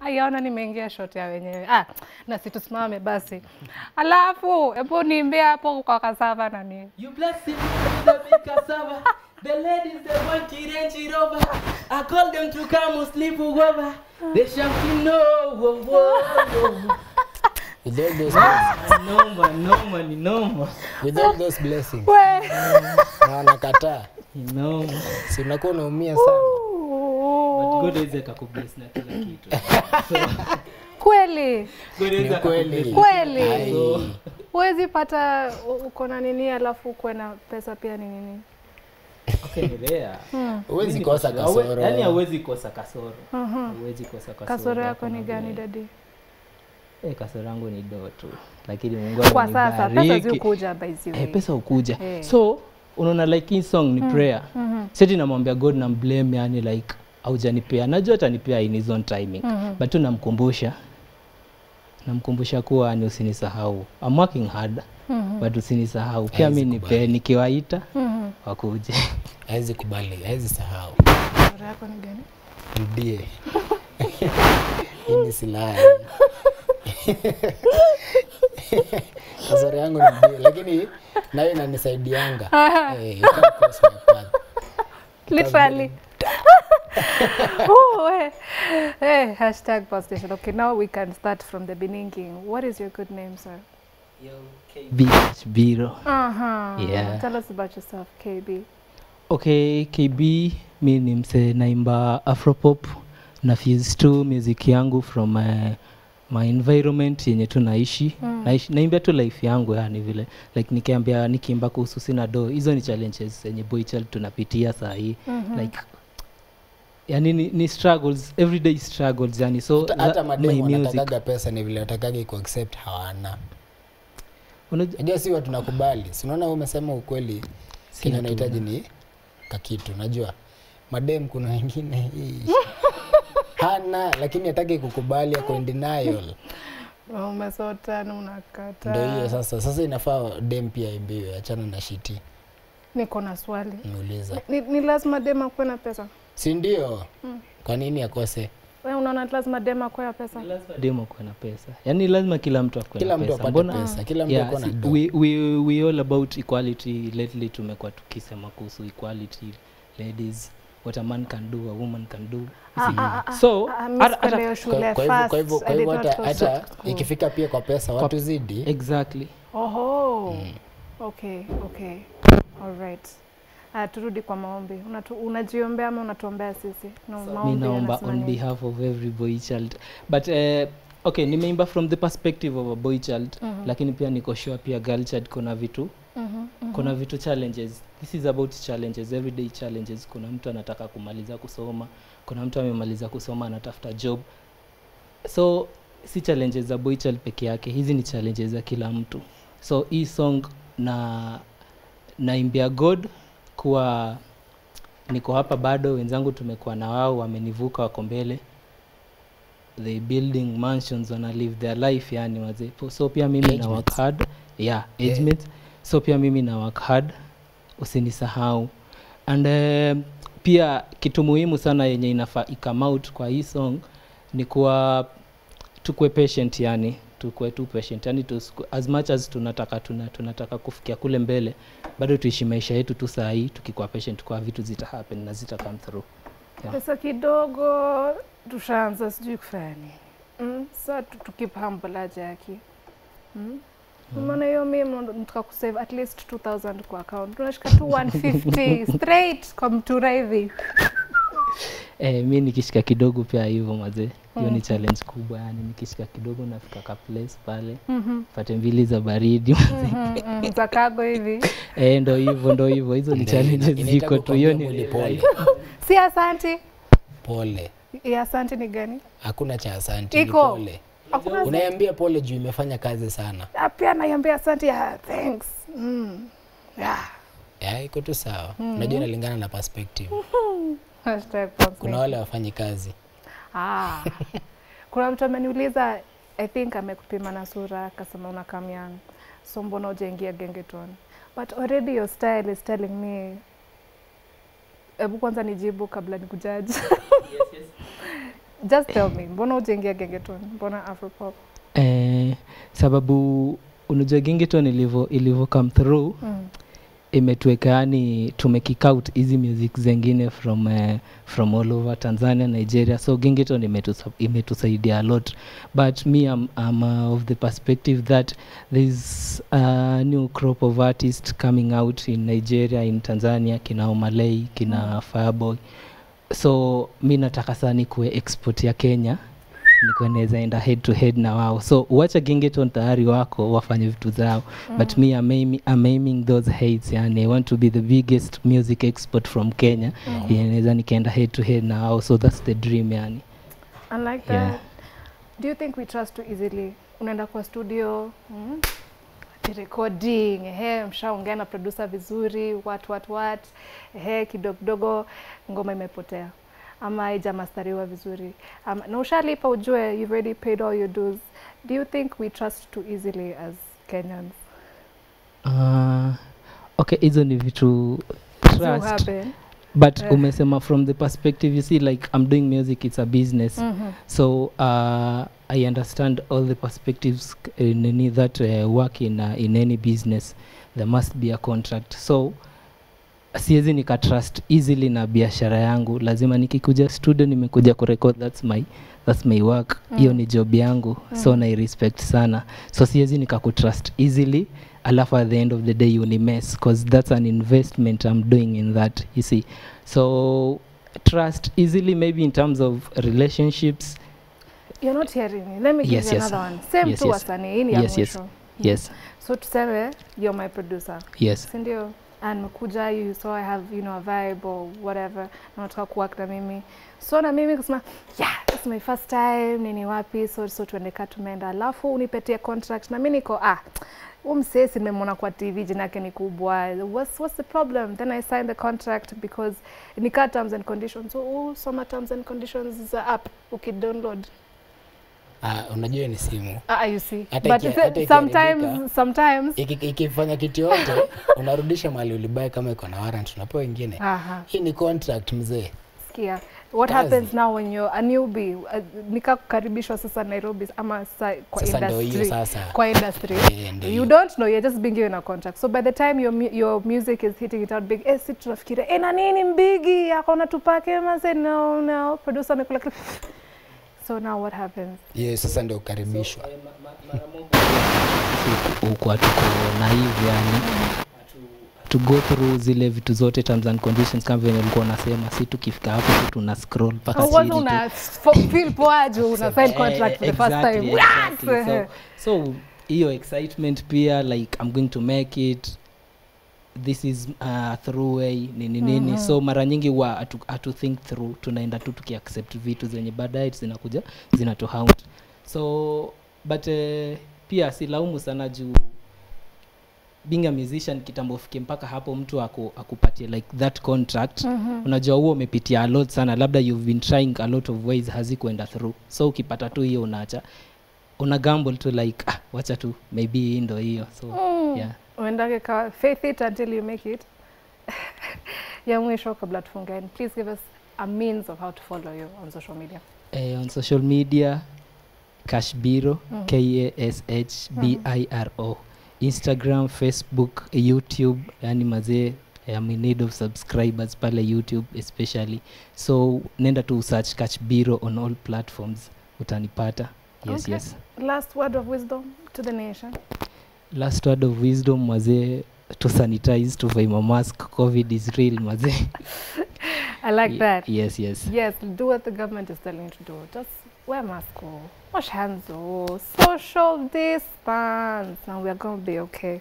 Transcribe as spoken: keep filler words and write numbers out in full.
Ayaona nimeingia shot ya wenyewe. Ah, na situsimame basi. Alafu, epo niimbea hapo kwa cassava na nini. You bless him with cassava. The ladies they want chirenchi roba. I call them to come sleep over. They shall know. Whoa, whoa. Without those blessings. No man, no man, no man. Without those blessings. Na nakataa. No. Si mnakuwa naumia sana. God aweza kukubless na kila kitu. Kweli. God aweza kukubless. Kweli. Huwezi pata uko na nini alafu uko na pesa pia ni nini? Okay, lea. Huwezi kosa kasoro. Yaani huwezi kosa kasoro. Huwezi kosa kasoro. Kasoro yako ni gani daddy? Eh, kasoro yangu ni doa tu. Lakini Mungu anibariki. Kwa sasa pesa zikuja by the way. Eh, pesa ukuja. So, unaona like in song ni prayer. Sisi namwambia God na blame yani like haujanipea. Najua atanipea in his own timing. Mm -hmm. But tunamkumbusha. Namkumbusha kuwa ni usinisahau. I'm working hard. Mm -hmm. But usinisahau. Pia mimi nipe nikiwaita mm -hmm. wakuje. Haizi kubali, haizi sahau. Sura yako ni gani? Ndie. Mimi silai. Sura yangu ni ndie, lakini nayo inanisaidianga. Eh, cross my path. Literally. Oh, hey. Hey, hashtag bus station. Okay, now we can start from the beginning. What is your good name, sir? Yo, K B. Kash Biro. Uh-huh. Yeah. Tell us about yourself, K B. Okay, K B, mi ni mse naimba Afropop. Nafuse to music yangu from uh, my environment yenye tu naishi. Mm. Naishi naimba tu life yangu yani vile. Like nikiambia nikiimba kuhusu sina do. Hizo ni challenges yenye boy child tunapitia saa hii. Mm -hmm. Like yani ni, ni struggles, everyday struggles yani. So hata mademu wanatakaga pesa ni vile watakaga ku accept hawana. Unajua si watu tunakubali. Si unaona wewe umesema ukweli. Kile unahitaji ni kakitu. Unajua mademu kuna wengine hii. Hana lakini hataki kukubali kwa denial. Umesota na unakata. Ndio hiyo sasa. Sasa inafaa dem pia imbiwe achana na shiti. Niko na swali. Niuliza. Ni, ni lazima dem akue na pesa? Si ndio? Mm. Kwa nini akose? Wewe unaona lazima dem akue na pesa? Lazima dem akue na pesa. Yaani lazima kila mtu akue na pesa. Mbona pesa? Kila mtu akue na do. We we we all about equality lately tumekuwa tukisema kuhusu equality ladies. What a man can do, a woman can do. Ah, ah, ah, so, kwa hivyo hata ikifika pia kwa pesa, watu zidi. Exactly. Oho. Mm. Okay, okay. All right. Uh, turudi kwa maombi. Unajiombea ama unatuombea sisi? No, so, maombi. Ninaomba on behalf of every boy child. But, uh, okay, nimeimba from the perspective of a boy child. Mm -hmm. Lakini pia niko sure pia girl child kuna vitu. Mm-hmm. Kuna vitu challenges. This is about challenges, everyday challenges. Kuna mtu anataka kumaliza kusoma. Kuna mtu amemaliza kusoma anatafuta job. So, si challenges za boy child peke yake. Hizi ni challenges za kila mtu. So, hii song na naimbia God kuwa niko hapa bado wenzangu tumekuwa na wao wamenivuka wako mbele. They building mansions wanna live their life yani wazee. So pia mimi na work hard. Yeah, engagement. Yeah. So pia mimi na work hard, usinisahau. And uh, pia kitu muhimu sana yenye inafaa come out kwa hii song ni kuwa tukue patient yani, tukue tu patient yani tu, as much as tunataka tuna, tunataka kufikia kule mbele, bado tuishi maisha yetu tu saa hii tukikuwa patient kwa vitu zita happen na zita come through. Yeah. Pesa kidogo tushaanza sijui kufanya nini. Mm, sasa tukipambana jaki. Mm. Mwana hiyo mimi nataka kusave at least two thousand kwa account. Tunashika tu one fifty straight kwa mtura hivi. Eh, mimi nikishika kidogo pia hivyo mzee. Hiyo ni challenge kubwa yani nikishika kidogo nafika ka place pale. Pate mbili za baridi mzee. Za kago hivi. Eh, ndio hivyo ndio hivyo. Hizo ni challenges ziko tu hiyo ni pole. Si asante. Pole. Ya asante ni gani? Hakuna cha asante ni pole. Unaiambia pole juu imefanya kazi sana. Pia naiambia asante ya thanks. Mm. Yeah. Yeah, iko tu sawa. Mm. Unajua inalingana na perspective. Hashtag perspective. Kuna wale wafanye kazi. Ah. Kuna mtu ameniuliza I think amekupima na sura akasema una kamyana. So mbona ujaingia gengetoni? But already your style is telling me. Ebu kwanza nijibu kabla nikujaji. Yes, yes. Just tell me, mbona ujengea gengeton? Mbona Afropop? Eh, sababu unajua gengeton ilivyo ilivyo come through. Mm. Imetuwekani to make it out easy music zengine from uh, from all over Tanzania, Nigeria, so gengeton imetusaidia a lot. But me, I'm, I'm uh, of the perspective that there's a new crop of artists coming out in Nigeria, in Tanzania, kina Omalay, kina Fireboy. So mi nataka sana nikuwe export ya Kenya, nikuwe naweza enda head to head na wao. So wacha gengeton tayari wako wafanye vitu zao. Mm. But me I'm aiming, I'm aiming those heads, yani I want to be the biggest music export from Kenya. Mm. Yeah, naweza nikaenda head to head na wao. So that's the dream, yani. I like that. Yeah. Do you think we trust too easily? Unaenda kwa studio, mm? Recording, ehe, mshaongea producer vizuri, what what what, ehe, kidogo dogo ngoma imepotea ama haijamastariwa vizuri, um, na ushalipa ujue you've already paid all your dues. Do you think we trust too easily as Kenyans? Uh, okay, hizo ni vitu trust. But yeah. Umesema from the perspective, you see, like I'm doing music, it's a business. Mm-hmm. So uh, I understand all the perspectives in any that uh, work in uh, in any business. There must be a contract. So siezi nika trust easily na biashara yangu. Lazima nikikuja studio nimekuja kurecord, that's my that's my work. Hiyo mm. ni job yangu. Mm. So na respect sana. So siezi nika kutrust easily. Alafu at the end of the day you ni mess, because that's an investment I'm doing in that, you see. So trust easily maybe in terms of relationships. You're not hearing me. Let me give yes, you yes. another one. Same yes, to yes. Wasani in yes, yes. yes. So tuseme you're my producer. Yes. Sindio? And mkuja you, so I have, you know, a vibe or whatever. Nataka kuwork na mimi. So na mimi kusema, yeah, it's my first time, nini wapi, so so tuende katumeenda. Alafu unipetia contract na mimi niko ah. Umsesi nimemona kwa T V jinake ni kubwa. What's what's the problem? Then I signed the contract because nika terms and conditions. So oh, some terms and conditions is up. Okay, download. Ah, unajua ni simu. Ah, you see. But sometimes sometimes ikifanya kitu yote unarudisha mali ulibai kama iko na warrant unapewa nyingine. Hii ni contract mzee. Sikia. What Kazi. Happens now when you're a newbie? Uh, nika kukaribishwa sasa Nairobi ama sasa kwa sasa industry. Sasa. Kwa industry. Yeah, you don't know, you're just being given a contract. So by the time your your music is hitting it out big, eh, si tunafikiria, eh, na nini mbigi, akaona tupake, mase, no, no, producer amekula clip. So now what happens? Yeah, sasa ndio kukaribishwa. So, mara moja uko atuko naive yani. To go through zile vitu zote terms and conditions kama vile nilikuwa nasema, si tukifika hapo tu tuna scroll paka sisi tu una feel poaje una sign contract for the first time. Exactly. So hiyo so, excitement pia like I'm going to make it, this is uh, through a nini nini. Mm -hmm. So mara nyingi wa atu, atu think through, tunaenda tu tuki accept vitu zenye baadaye zinakuja zinatoa out. So but uh, pia si laumu sana juu being a musician kitambo fike mpaka hapo mtu aku, akupatie like that contract. Mm-hmm. Unajua huo umepitia a lot sana, labda you've been trying a lot of ways hazikuenda through, so ukipata tu hiyo unaacha una gamble tu like ah, wacha tu maybe ndo hiyo. So mm. yeah, uendake kwa faith it until you make it. Ya mwisho kabla tufunge, and please give us a means of how to follow you on social media. Eh, on social media Kash Biro. Mm-hmm. K A S H B I R O. Instagram, Facebook, YouTube, yani maze, I'm in need of subscribers pale YouTube especially. So nenda to search Kash Biro on all platforms, utanipata. Yes, okay. Yes. Last word of wisdom to the nation. Last word of wisdom, maze, to sanitize, to wear a mask. COVID is real, maze. I like y that. Yes, yes. Yes, do what the government is telling you to do. Just wear a mask, wash hands, social distance, and we're going to be okay.